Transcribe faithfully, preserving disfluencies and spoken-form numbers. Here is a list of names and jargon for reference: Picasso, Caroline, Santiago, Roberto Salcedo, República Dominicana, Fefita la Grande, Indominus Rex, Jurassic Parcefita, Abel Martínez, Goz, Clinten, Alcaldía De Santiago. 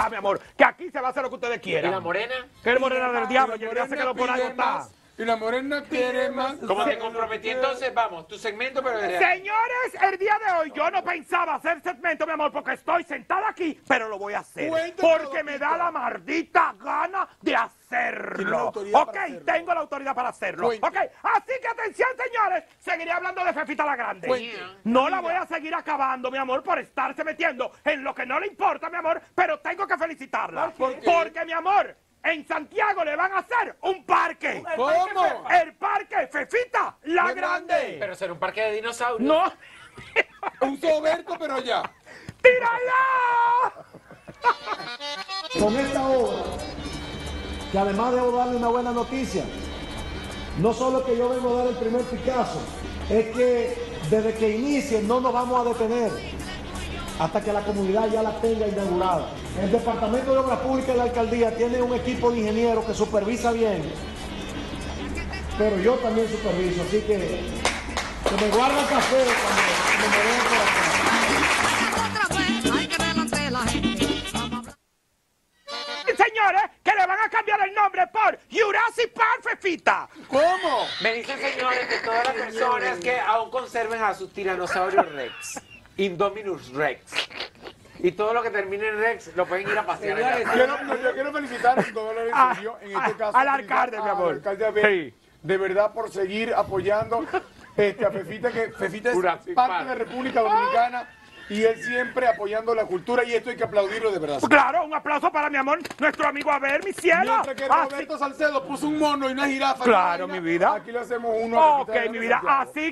libertad, mi amor. Que aquí se va a hacer lo que ustedes quieran. ¿Y la morena? ¿Qué es morena del diablo? Yo ya sé que lo por ahí está. Y la morena quiere más. Como te comprometí, entonces vamos, tu segmento, pero... Señores, el día de hoy yo no pensaba hacer segmento, mi amor, porque estoy sentada aquí, pero lo voy a hacer. Porque me da la maldita gana de hacerlo. Ok, tengo la autoridad para hacerlo. Ok, así que atención, señores, seguiré hablando de Fefita la Grande. No la voy a seguir acabando, mi amor, por estarse metiendo en lo que no le importa, mi amor, pero tengo que felicitarla. Porque, mi amor... En Santiago le van a hacer un parque. ¿Cómo? El parque Fefita la Grande. Pero será un parque de dinosaurios. No. Un soberto, pero ya. ¡Tírala! Con esta obra, que además debo darle una buena noticia, no solo que yo vengo a dar el primer Picasso, es que desde que inicie no nos vamos a detener hasta que la comunidad ya la tenga inaugurada. El Departamento de Obras Públicas de la Alcaldía tiene un equipo de ingenieros que supervisa bien, pero yo también superviso, así que, que me guarda café cuando me merezco la casa. Señores, que le van a cambiar el nombre por Jurassic Parcefita. ¿Cómo? Me dicen, señores, que todas las personas que aún conserven a sus tiranosaurios Rex, Indominus Rex, y todo lo que termine en Rex lo pueden ir a pasear. Yo quiero felicitar a todo el estudio, en este caso al alcalde, mi amor. Al alcalde Abel, de verdad, por seguir apoyando este, a Fefita, que Fefita es parte de la República Dominicana. Y él siempre apoyando la cultura, y esto hay que aplaudirlo de verdad. Claro, un aplauso para mi amor, nuestro amigo Abel, mi cielo. Mientras que Roberto Salcedo puso un mono y una jirafa. Claro, mi vida. Aquí le hacemos uno. Ok, mi vida, así.